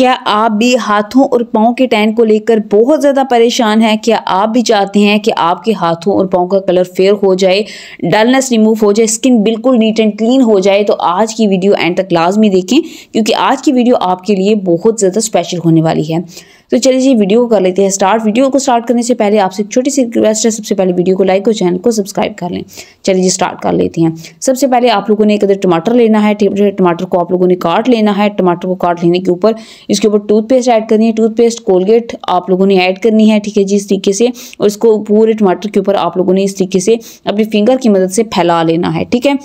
क्या आप भी हाथों और पाँव के टैन को लेकर बहुत ज़्यादा परेशान हैं? क्या आप भी चाहते हैं कि आपके हाथों और पाँव का कलर फेयर हो जाए, डलनेस रिमूव हो जाए, स्किन बिल्कुल नीट एंड क्लीन हो जाए? तो आज की वीडियो एंड तक लाजमी देखें क्योंकि आज की वीडियो आपके लिए बहुत ज़्यादा स्पेशल होने वाली है। तो चलिए जी वीडियो को कर लेते हैं स्टार्ट। वीडियो को स्टार्ट करने से पहले आपसे एक छोटी सी रिक्वेस्ट है, सबसे पहले वीडियो को लाइक और चैनल को सब्सक्राइब कर लें। चलिए जी स्टार्ट कर लेते हैं। सबसे पहले आप लोगों ने एक अदर टमाटर लेना है, टमाटर को आप लोगों ने काट लेना है। टमाटर को काट लेने के ऊपर इसके ऊपर टूथपेस्ट ऐड करनी है, टूथपेस्ट कोलगेट आप लोगों ने ऐड करनी है, ठीक है जी, इस तरीके से। और इसको पूरे टमाटर के ऊपर आप लोगों ने इस तरीके से अपनी फिंगर की मदद से फैला लेना है, ठीक है।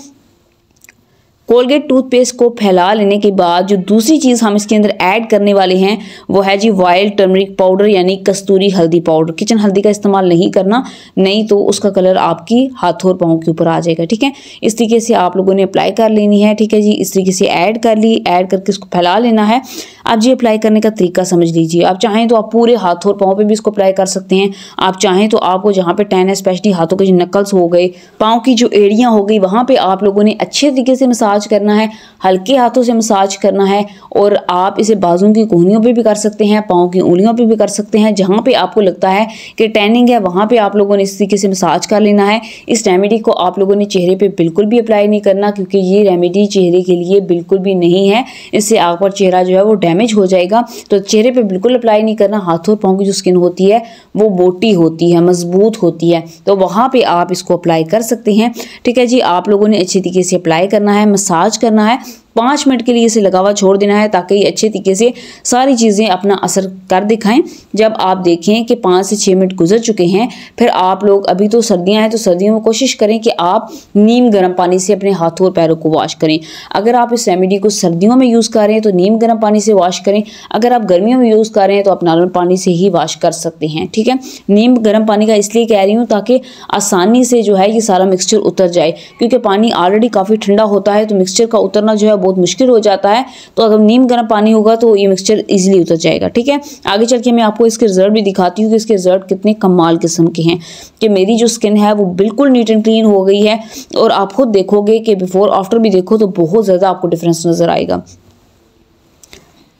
कोलगेट टूथपेस्ट को फैला लेने के बाद जो दूसरी चीज़ हम इसके अंदर ऐड करने वाले हैं वो है जी वाइल्ड टर्मरिक पाउडर यानी कस्तूरी हल्दी पाउडर। किचन हल्दी का इस्तेमाल नहीं करना, नहीं तो उसका कलर आपकी हाथों और पाँव के ऊपर आ जाएगा, ठीक है। इस तरीके से आप लोगों ने अप्लाई कर लेनी है, ठीक है जी। इस तरीके से ऐड कर ली, ऐड करके इसको फैला लेना है। आप जी अप्लाई करने का तरीका समझ लीजिए। आप चाहें तो आप पूरे हाथों और पाँव पर भी इसको अप्लाई कर सकते हैं। आप चाहें तो आपको जहाँ पर टैन है, स्पेशली हाथों के जो नकल्स हो गए, पाँव की जो एड़ियाँ हो गई, वहाँ पर आप लोगों ने अच्छे तरीके से मसाज करना है, हल्के हाथों से मसाज करना है। और आप इसे बाजुओं की कोहनियों पे भी कर सकते हैं, पाँव की उंगलियों पे भी कर सकते हैं। जहाँ पे आपको लगता है कि टैनिंग है वहाँ पे आप लोगों ने इस तरीके से मसाज कर लेना है। इस रेमेडी को आप लोगों ने चेहरे पे बिल्कुल भी अप्लाई नहीं करना क्योंकि ये रेमेडी चेहरे के लिए बिल्कुल भी नहीं है। इससे आपका चेहरा जो है वो डैमेज हो जाएगा। तो चेहरे पर बिल्कुल अप्लाई नहीं करना। हाथों और पाँव की जो स्किन होती है वो मोटी होती है, मजबूत होती है, तो वहाँ पर आप इसको अप्लाई कर सकते हैं, ठीक है जी। आप लोगों ने अच्छे तरीके से अप्लाई करना है, मसाज करना है, 5 मिनट के लिए इसे लगा हुआ छोड़ देना है ताकि ये अच्छे तरीके से सारी चीज़ें अपना असर कर दिखाएं। जब आप देखें कि 5 से 6 मिनट गुजर चुके हैं, फिर आप लोग, अभी तो सर्दियां हैं तो सर्दियों में कोशिश करें कि आप नीम गर्म पानी से अपने हाथों और पैरों को वॉश करें। अगर आप इस रेमेडी को सर्दियों में यूज़ कर रहे हैं तो नीम गर्म पानी से वॉश करें। अगर आप गर्मियों में यूज़ कर रहे हैं तो आप नॉर्मल पानी से ही वॉश कर सकते हैं, ठीक है। नीम गर्म पानी का इसलिए कह रही हूँ ताकि आसानी से जो है ये सारा मिक्सचर उतर जाए, क्योंकि पानी ऑलरेडी काफ़ी ठंडा होता है तो मिक्सचर का उतरना जो है बहुत मुश्किल हो जाता है। तो अगर नीम गर्म पानी होगा तो ये मिक्सचर इजीली उतर जाएगा, ठीक है। आगे चल के मैं आपको इसके रिजल्ट भी दिखाती हूँ कि इसके रिजल्ट कितने कमाल किस्म के हैं, कि मेरी जो स्किन है वो बिल्कुल नीट एंड क्लीन हो गई है। और आप खुद देखोगे कि बिफोर आफ्टर भी देखो तो बहुत ज़्यादा आपको डिफरेंस नज़र आएगा।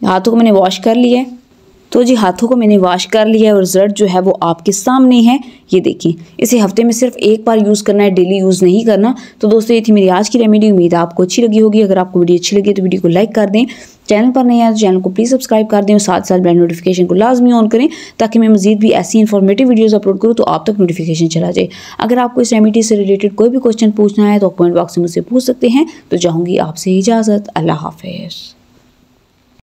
हाथों को मैंने वॉश कर लिया है, तो जी हाथों को मैंने वॉश कर लिया है और रिजल्ट जो है वो आपके सामने है, ये देखिए। इसे हफ्ते में सिर्फ एक बार यूज़ करना है, डेली यूज़ नहीं करना। तो दोस्तों ये थी मेरी आज की रेमेडी, उम्मीद है आपको अच्छी लगी होगी। अगर आपको वीडियो अच्छी लगी तो वीडियो को लाइक कर दें, चैनल पर नए आए तो चैनल को प्लीज़ सब्सक्राइब कर दें और साथ बेल नोटिफिकेशन को लाजमी ऑन करें ताकि मैं मजीद भी ऐसी इन्फॉर्मेटिव वीडियोस अपलोड करूँ तो आप तक नोटिफिकेशन चला जाए। अगर आपको इस रेमेडी से रिलेटेड कोई भी क्वेश्चन पूछना है तो कमेंट बॉक्स में मुझसे पूछ सकते हैं। तो चाहूँगी आपसे इजाज़त, अल्लाह हाफिज़।